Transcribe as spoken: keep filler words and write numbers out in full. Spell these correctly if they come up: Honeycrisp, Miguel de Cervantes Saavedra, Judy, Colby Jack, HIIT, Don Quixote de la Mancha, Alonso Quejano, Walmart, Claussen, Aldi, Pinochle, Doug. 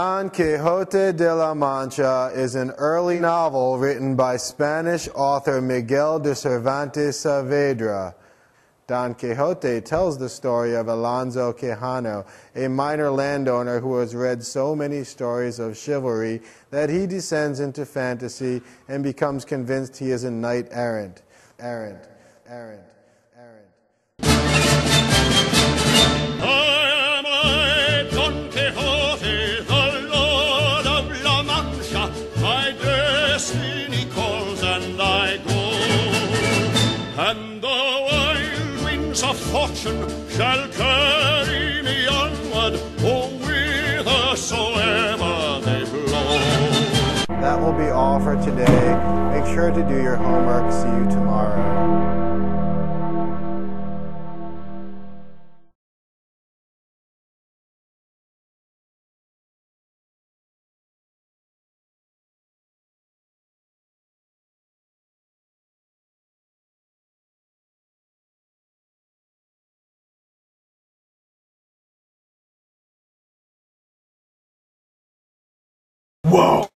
Don Quixote de la Mancha is an early novel written by Spanish author Miguel de Cervantes Saavedra. Don Quixote tells the story of Alonso Quejano, a minor landowner who has read so many stories of chivalry that he descends into fantasy and becomes convinced he is a knight errant. Errant. Errant. Errant. I am I, Don Quixote, the Lord of La Mancha. My destiny calls and I go. And the wild winds of fortune shall carry me onward, oh, whithersoever they blow. That will be all for today. Make sure to do your homework. See you tomorrow. Whoa!